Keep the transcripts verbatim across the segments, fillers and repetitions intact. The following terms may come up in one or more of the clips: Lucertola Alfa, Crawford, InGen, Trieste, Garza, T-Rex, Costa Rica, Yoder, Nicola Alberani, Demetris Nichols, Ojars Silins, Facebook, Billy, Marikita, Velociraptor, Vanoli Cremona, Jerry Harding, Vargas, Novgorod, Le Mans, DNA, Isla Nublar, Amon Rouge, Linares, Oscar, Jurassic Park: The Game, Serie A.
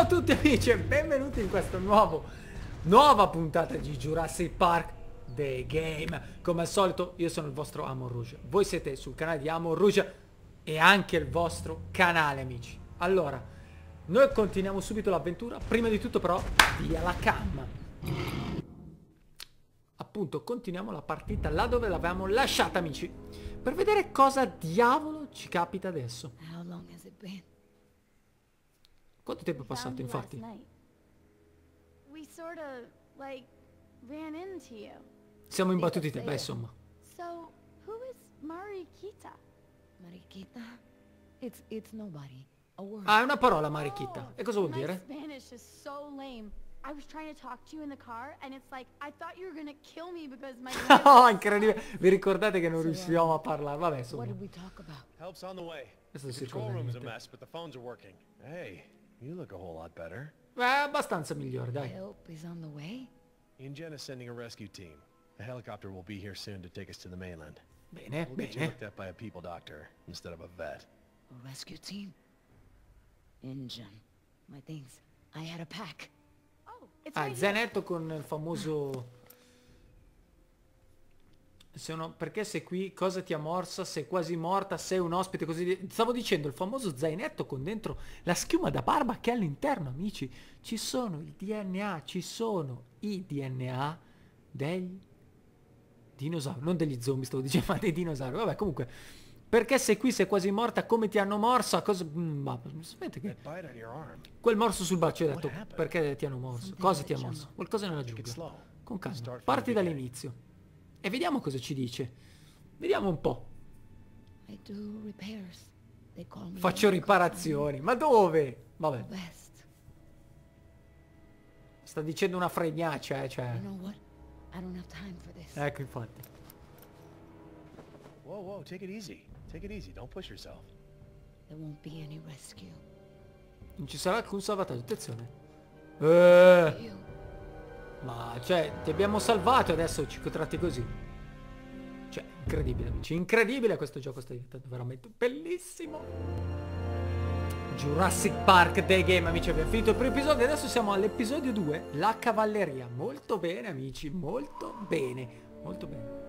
Ciao a tutti amici e benvenuti in questa nuova, nuova puntata di Jurassic Park The Game. Come al solito io sono il vostro Amon Rouge, voi siete sul canale di Amon Rouge e anche il vostro canale amici. Allora, noi continuiamo subito l'avventura, prima di tutto però via la cam. Appunto, continuiamo la partita là dove l'avevamo lasciata amici, per vedere cosa diavolo ci capita adesso. Quanto tempo è passato, infatti? Siamo imbattuti te, beh, insomma. So, who is Marikita? Marikita? It's it's nobody. A word. Ah, è una parola Marikita. E cosa vuol dire? My Spanish is so lame. I was trying to talk to you in the car and it's like I thought you were going to kill me because my Oh, incredibile. Vi ricordate che non riuscivamo a parlare? Vabbè, insomma. What did we talk about? Help's on the way. The control room is a mess, but the phones are working. Hey. You look a whole lot better. Beh, abbastanza migliore, dai. Help is on the way. Ingen is sending a rescue team. The helicopter will be here soon to take us to the mainland. Bene, we'll bene. Get you looked at by a people doctor instead of a vet. A rescue team? Ingen. My things. I had a pack. Oh, it's ah, right Zanetto here. Con il famoso Sono... Perché sei qui? Cosa ti ha morsa? Sei quasi morta? Sei un ospite? Così stavo dicendo, il famoso zainetto con dentro la schiuma da barba che all'interno, amici, ci sono i D N A, ci sono i D N A degli dinosauri, non degli zombie stavo dicendo, ma dei dinosauri. Vabbè, comunque, perché sei qui? Sei quasi morta? Come ti hanno morsa? Cosa... Ma sapete che... Quel morso sul braccio, ho detto, perché ti hanno morso? Cosa ti ha morso? Qualcosa nella giungla. Con calma, parti dall'inizio. E vediamo cosa ci dice. Vediamo un po'. Faccio riparazioni. Ma dove? Vabbè. Sta dicendo una fregnaccia, eh, cioè. Ecco, infatti. Wow, wow, take it easy. Take it easy, don't push yourself. There won't be any rescue. Non ci sarà alcun salvataggio, attenzione. Eh. Ma cioè, ti abbiamo salvato e adesso ci tratti così. Cioè, incredibile amici, incredibile questo gioco, sta diventando veramente bellissimo. Jurassic Park The Game amici, abbiamo finito il primo episodio, adesso siamo all'episodio due, la cavalleria. Molto bene amici, molto bene, molto bene.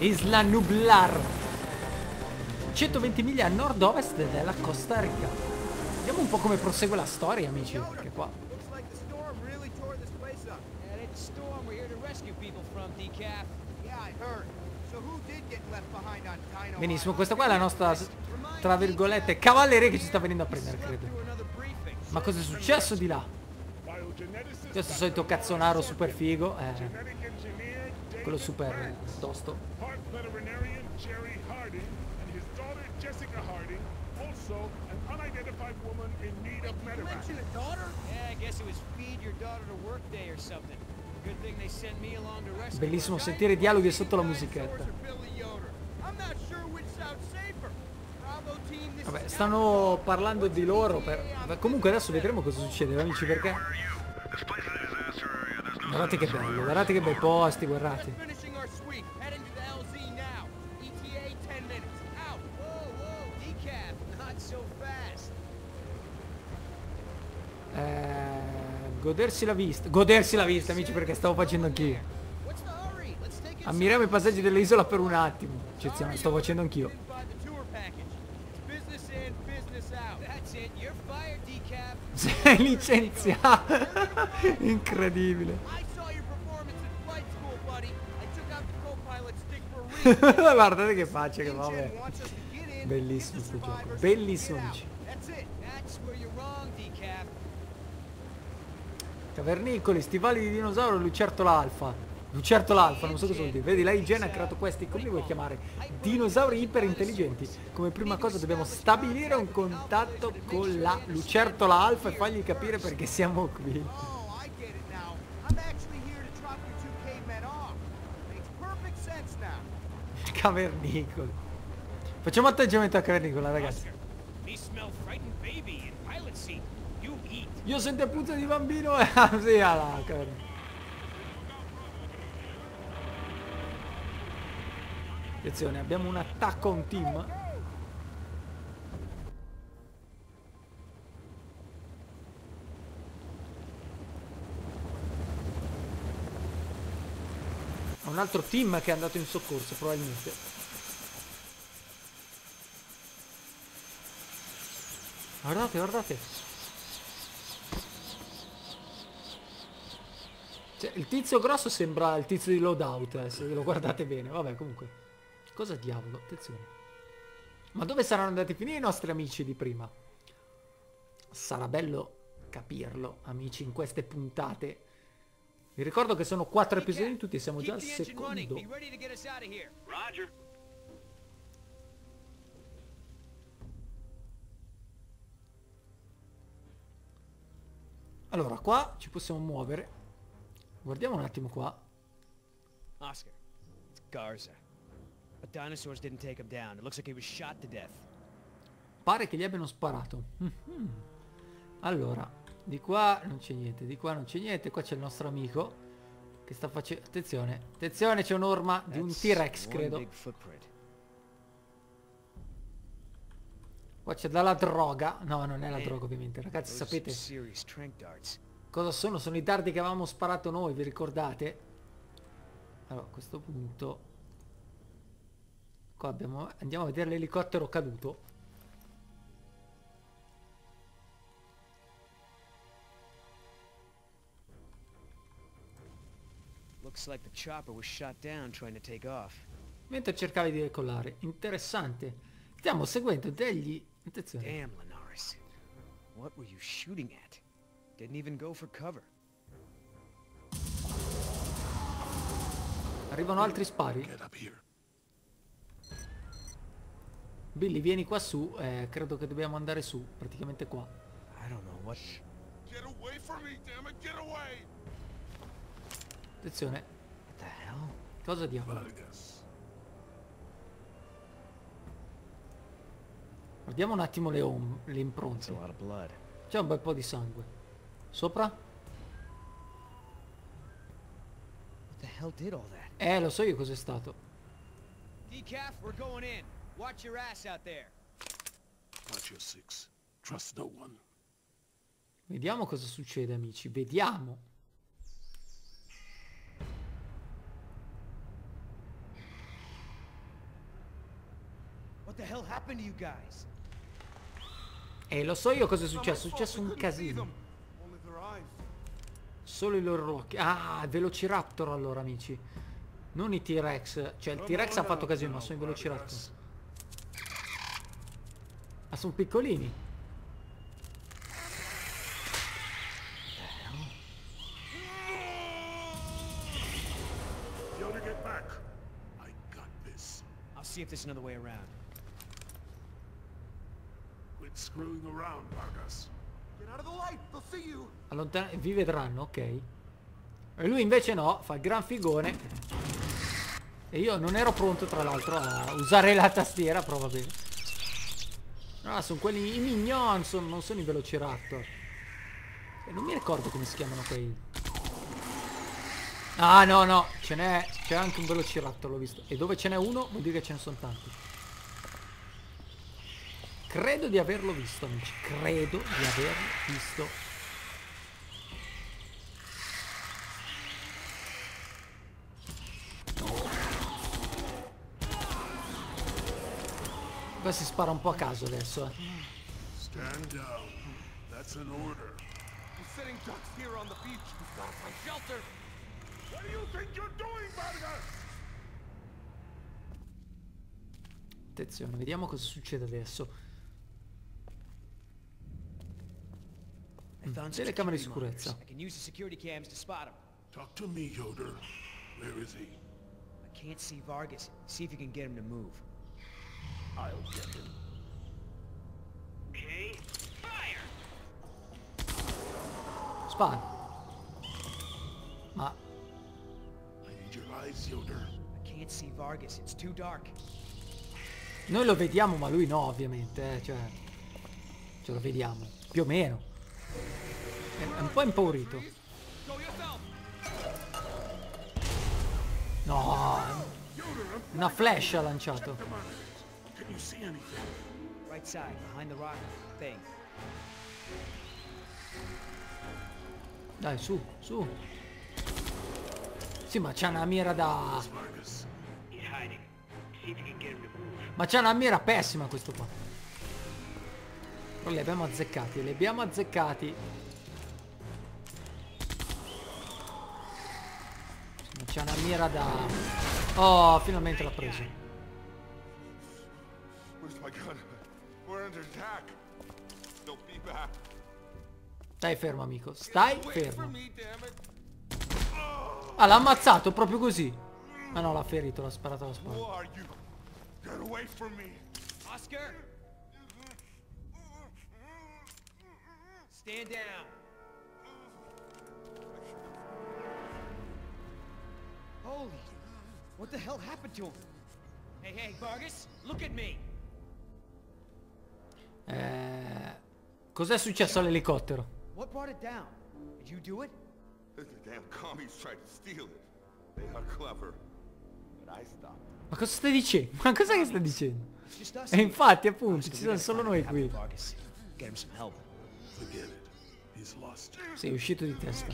Isla Nublar, centoventi miglia a nord-ovest della Costa Rica. Vediamo un po' come prosegue la storia, amici, perché qua. Benissimo, questa qua è la nostra, tra virgolette, cavalleria che ci sta venendo a prendere, credo. Ma cosa è successo di là? Questo solito cazzonaro super figo, eh. Quello super tosto. Bellissimo sentire i dialoghi sotto la musichetta. Vabbè, stanno parlando di loro per... Comunque adesso vedremo cosa succede amici, perché guardate che bello, guardate che bei posti, guardate. Eh, godersi la vista, godersi la vista amici, perché stavo facendo anch'io. Ammiriamo i passaggi dell'isola per un attimo, eccezione, stavo facendo anch'io. Sei licenziato. Incredibile. Guardate che faccia che vabbè. Bellissimo questo gioco. Bellissimo amici. Cavernicoli, stivali di dinosauro, lucertola alfa. Lucertola alfa, non so cosa vuol dire. Vedi, la igiene ha creato questi, come li vuoi chiamare? Dinosauri iperintelligenti. Come prima cosa dobbiamo stabilire un contatto con la lucertola alfa e fargli capire perché siamo qui. Cavernicoli. Facciamo atteggiamento a cavernicola, ragazzi. Io sento il puzza di bambino e... sì, alla cavernicola. Attenzione, abbiamo un attacco a un team. Un altro team che è andato in soccorso, probabilmente. Guardate, guardate. Cioè, il tizio grosso sembra il tizio di Loadout, eh, se lo guardate bene. Vabbè, comunque. Cosa diavolo? Attenzione. Ma dove saranno andati a finire i nostri amici di prima? Sarà bello capirlo, amici, in queste puntate. Vi ricordo che sono quattro episodi in tutti e siamo già al secondo. Allora, qua ci possiamo muovere. Guardiamo un attimo qua. Oscar, it's Garza. But dinosaurs didn't take him down. It looks like he was shot to death. Pare che gli abbiano sparato. Mm-hmm. Allora, di qua non c'è niente, di qua non c'è niente. Qua c'è il nostro amico che sta facendo... Attenzione, attenzione, c'è un'orma di un T-Rex, credo. Qua c'è dalla droga. No, non è la droga ovviamente. Ragazzi, sapete cosa sono? Sono i dardi che avevamo sparato noi, vi ricordate? Allora, a questo punto qua abbiamo... andiamo a vedere l'elicottero caduto. Mentre cercavi di decollare. Interessante. Stiamo seguendo degli... Attenzione. Damn, Linares. What were you shooting at? Didn't even go for cover. Arrivano altri spari. Billy, vieni qua su, eh, credo che dobbiamo andare su, praticamente qua. I don't know what... Get away from me, damn it, get away. Attenzione. What the hell? Cosa diavolo? Vargas. Guardiamo un attimo le, le impronte. C'è un bel po' di sangue. Sopra? Eh, lo so io cos'è stato. Decaf, we're going in. Watch your ass out there. Watch your six. Trust no one. Vediamo cosa succede, amici. Vediamo. What the hell happened to you guys? Eh, lo so io cosa è successo. È successo un casino. Solo i loro occhi. Ah, Velociraptor allora, amici. Non i T-Rex. Cioè, il T-Rex ha fatto casino, ma sono i Velociraptor. Ma sono piccolini. Allontana... Vi vedranno, ok. E lui invece no, fa il gran figone. E io non ero pronto, tra l'altro, a usare la tastiera, però va bene. Ah, sono quelli... I mignon, sono, non sono i Velociraptor. E non mi ricordo come si chiamano quei... Ah, no, no. Ce n'è... C'è anche un Velociraptor, l'ho visto. E dove ce n'è uno, vuol dire che ce ne sono tanti. Credo di averlo visto, amici. Credo di averlo visto. Qua si spara un po' a caso adesso, eh. Stand down. That's an order. We're sitting ducks here on the beach. We've got some shelter. What do you think you're doing, Vargas? Attenzione, vediamo cosa succede adesso. Telecamere di sicurezza. Talk to me, Yoder. Where is he? I can't see Vargas. See if you can get him to move. I'll get him. Okay. Fire. Spara. Ma noi lo vediamo, ma lui no, ovviamente, eh, cioè ce lo vediamo più o meno. È, è un po' impaurito. No, una flash ha lanciato. Dai, su, su. Sì, ma c'è una mira da... Ma c'è una mira pessima questo qua. Però li abbiamo azzeccati, li abbiamo azzeccati. Ma c'è una mira da... Oh, finalmente l'ha preso. Stai fermo, amico. Stai fermo. Ah, l'ha ammazzato proprio così. Ma no, l'ha ferito, l'ha sparato alla spalla. Oscar. Stand down. Holy. What the hell happened to him? Hey, hey, Vargas, look at me. Eh, cos'è successo all'elicottero? What brought it down? Did you do it? Ma cosa stai dicendo? Ma cosa che stai dicendo? E infatti, appunto, ci siamo solo noi qui. Sei uscito di testa.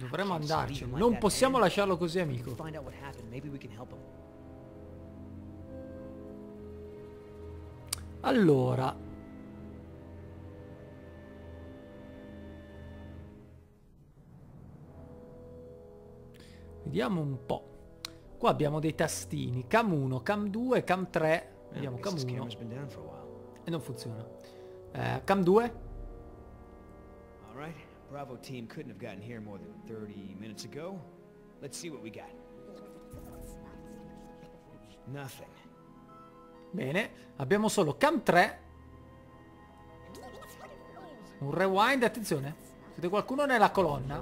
Dovremmo andarcene. Non possiamo lasciarlo così, amico. Allora, vediamo un po'. Qua abbiamo dei tastini. Cam uno, Cam due, Cam tre. Vediamo Cam uno. E non funziona. eh, Cam due. Bravo team couldn't have gotten here more than thirty minutes ago. Let's see what we got. Nothing. Bene, abbiamo solo Cam tre. Un rewind, attenzione. Siete qualcuno nella colonna.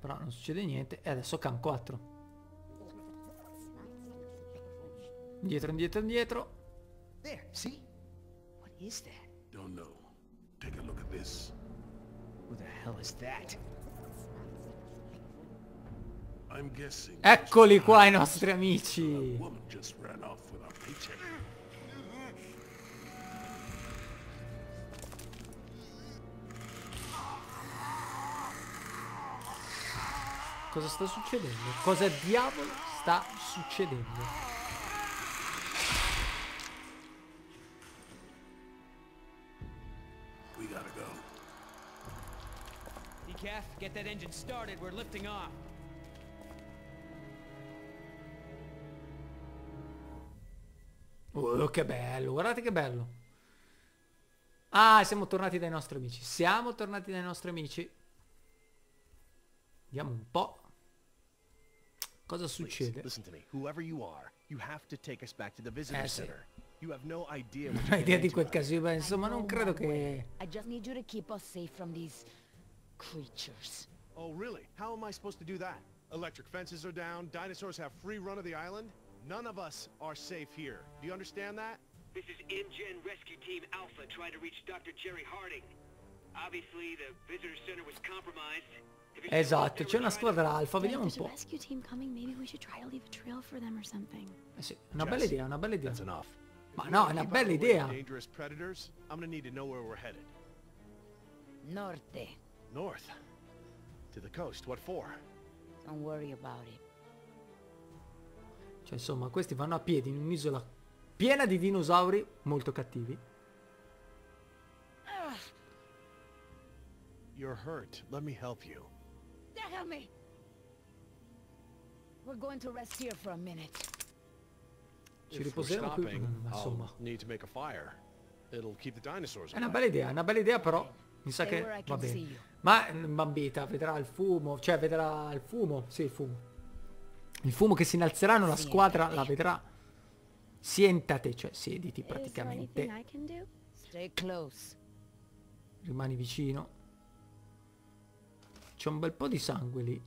Però non succede niente. E adesso Cam quattro. Indietro, indietro, indietro. There, see? What is that? Don't know. Take a look at this. Eccoli qua i nostri amici. Cosa sta succedendo? Cosa diavolo sta succedendo? Get that engine started, we're lifting off. Oh, che bello, guardate che bello. Ah, siamo tornati dai nostri amici. Siamo tornati dai nostri amici. Vediamo un po' cosa succede. Eh sì. Non ho idea di quel casino, insomma, non credo che... creatures. Oh really? How am I supposed to do that? Electric fences are down, dinosaurs have free run of the island. None of us are safe here. Do you understand that? This is InGen Rescue Team Alpha trying to reach Doctor Jerry Harding. Obviously the visitor center was compromised. Esatto, c'è una squadra alfa, vediamo un po'. Rescue team coming, maybe we should try to leave a trail for them or something. Eh sì, una bella idea, una bella idea. Ma no, è una bella idea. Dangerous predators. I'm going to need to know where we're headed. Norte. North? To the coast, what for? Don't worry about it. Cioè, insomma, questi vanno a piedi in un'isola piena di dinosauri molto cattivi. You're hurt. Let me help you. That help me! We're going to rest here for a minute. Ci riposiamo qui, insomma. Need to make a fire. It'll keep the dinosaurs. È una bella idea, è una bella idea però. Mi sa che va bene. Ma Bambita vedrà il fumo, cioè vedrà il fumo, sì, il fumo. Il fumo che si innalzeranno, la squadra la vedrà. Sientate, cioè siediti praticamente. Rimani vicino. C'è un bel po' di sangue lì.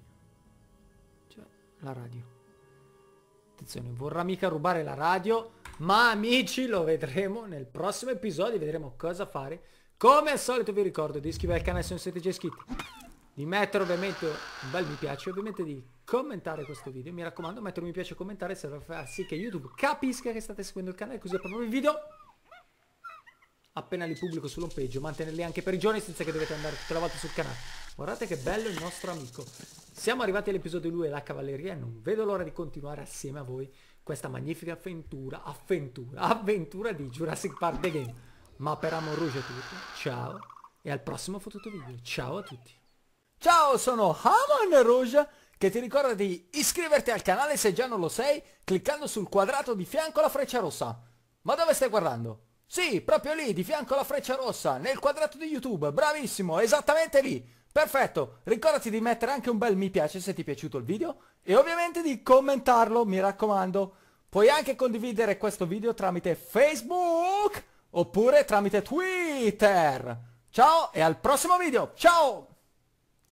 Cioè, la radio. Attenzione, vorrà mica rubare la radio. Ma amici, lo vedremo nel prossimo episodio. Vedremo cosa fare. Come al solito vi ricordo di iscrivervi al canale se non siete già iscritti, di mettere ovviamente un bel mi piace, ovviamente di commentare questo video. Mi raccomando, mettere un mi piace e commentare serve a far sì che YouTube capisca che state seguendo il canale, così proprio i video appena li pubblico sull'home page, mantenerli anche per i giorni senza che dovete andare tutte le volte sul canale. Guardate che bello il nostro amico. Siamo arrivati all'episodio lui e la cavalleria e non vedo l'ora di continuare assieme a voi questa magnifica avventura, avventura, avventura di Jurassic Park The Game. Ma per Amon Rouge è tutto, ciao e al prossimo fottuto video, ciao a tutti. Ciao, sono Amon Rouge che ti ricorda di iscriverti al canale se già non lo sei, cliccando sul quadrato di fianco alla freccia rossa. Ma dove stai guardando? Sì, proprio lì, di fianco alla freccia rossa, nel quadrato di YouTube, bravissimo, esattamente lì. Perfetto, ricordati di mettere anche un bel mi piace se ti è piaciuto il video e ovviamente di commentarlo, mi raccomando. Puoi anche condividere questo video tramite Facebook oppure tramite Twitter. Ciao e al prossimo video, ciao!